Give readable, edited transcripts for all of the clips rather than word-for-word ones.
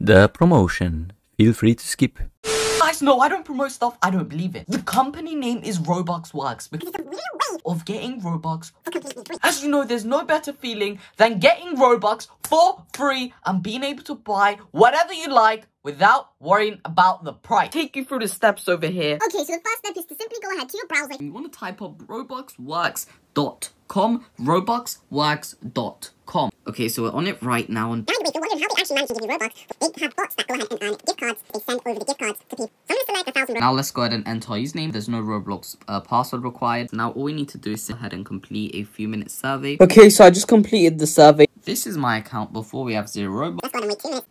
The promotion. Feel free to skip. Guys, no, I don't promote stuff I don't believe in. The company name is Robux Works because it's a weird way of getting Robux for completely free. As you know, there's no better feeling than getting Robux for free and being able to buy whatever you like without worrying about the price. Take you through the steps over here. Okay, so the first step is to simply go ahead to your browser. You want to type up robuxworks.com, robuxworks.com. Okay, so we're on it right now. And now you're wondering how they actually manage to give you Robux. They have bots that go ahead and earn gift cards. They send over the gift cards to people. So I'm going to select 1,000 Robux. Now let's go ahead and enter our username. There's no Roblox password required. Now all we need to do is go ahead and complete a few-minute survey. Okay, so I just completed the survey. This is my account before we have 0 Robux. Let's go ahead and wait 2 minutes.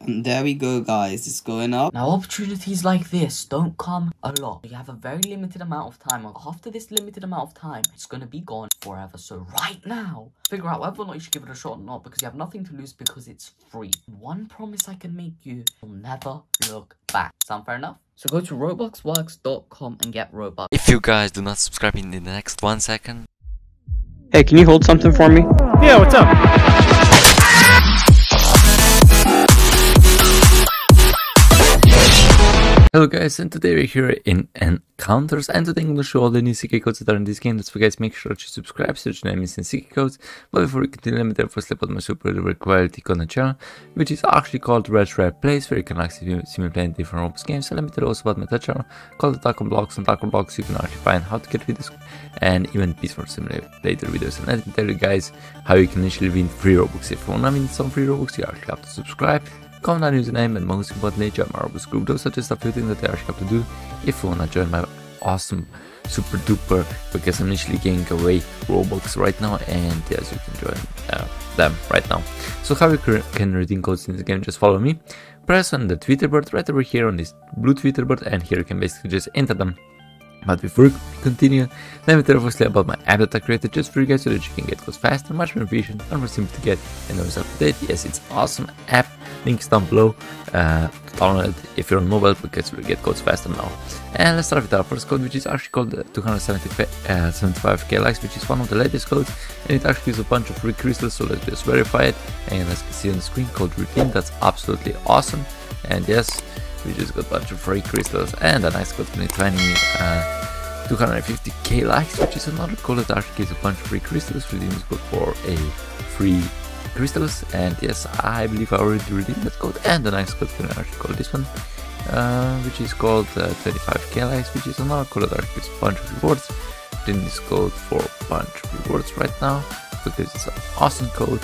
And there we go, guys, it's going up. Now, opportunities like this don't come a lot. You have a very limited amount of time. After this limited amount of time, it's going to be gone forever. So right now, figure out whether or not you should give it a shot or not, because you have nothing to lose because it's free. One promise I can make you, you'll never look back. Sound fair enough? So go to robuxworks.com and get Robux. If you guys do not subscribe in the next 1 second. Hey, can you hold something for me? Yeah, what's up? Hello guys, and today we're here in Encounters, and today I'm going to show all the new CK codes that are in this game. That's why guys, make sure to subscribe so that you're not missing CK codes. But before we continue, let me therefore slap on my super rare quality content channel, which is actually called Red Rare place, where you can actually see me playing different Robux games. And let me tell you also about my third channel called the Taco Blocks. On Taco Blocks you can actually find how to get videos and even peaceful simulator videos. And let me tell you guys how you can initially win free Robux. If you want to win some free Robux, you actually have to subscribe, comment down username, and most importantly join my Robux group. Those are just a few things that I actually have to do if you wanna join my awesome super duper, because I'm initially giving away Robux right now, and yes, you can join them right now. So how you can redeem codes in this game, just follow me, press on the Twitter bird right over here on this blue Twitter bird, and here you can basically just enter them. But before we continue, let me tell you about my app that I created just for you guys so that you can get codes faster, much more efficient, and more simple to get and always up to date. Yes, it's awesome app. Links down below. Download if you're on mobile because we'll get codes faster now. And let's start with our first code, which is actually called 275k likes, which is one of the latest codes, and it actually is a bunch of free crystals. So let's just verify it, and as you can see on the screen, code routine. That's absolutely awesome. And yes, we just got a bunch of free crystals. And the next code is 250k likes, which is another code that actually gives a bunch of free crystals. Redeem this code for a free crystals, and yes, I believe I already redeemed that code. And the next code, can actually call this one, which is called 25k likes, which is another code that gives a bunch of rewards. Redeem this code for a bunch of rewards right now because it's an awesome code,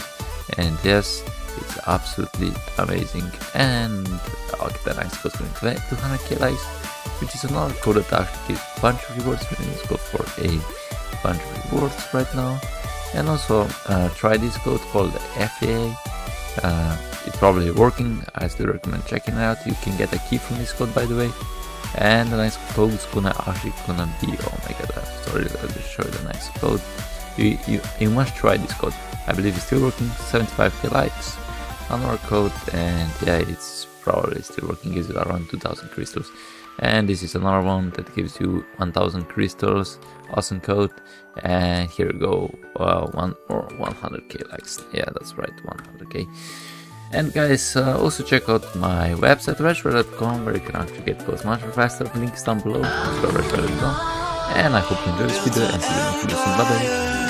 and yes, it's absolutely amazing. And okay, the next code is 200k likes, which is another code that actually gives a bunch of rewards. Redeem this code for a bunch of rewards right now. And also try this code called FAA. It's probably working. I still recommend checking it out. You can get a key from this code, by the way. And the next code is actually gonna be, oh my god, I'm sorry, I'll just show you the next code. You must try this code. I believe it's still working. 75k likes on our code, and yeah, it's probably still working. Gives you around 2,000 crystals. And this is another one that gives you 1,000 crystals. Awesome code. And here we go, 100k likes. Yeah, that's right, 100k. And guys, also check out my website redtrite.com, where you can actually get codes much faster. Links down below. And I hope you enjoyed this video, and see you in the next video. Bye bye.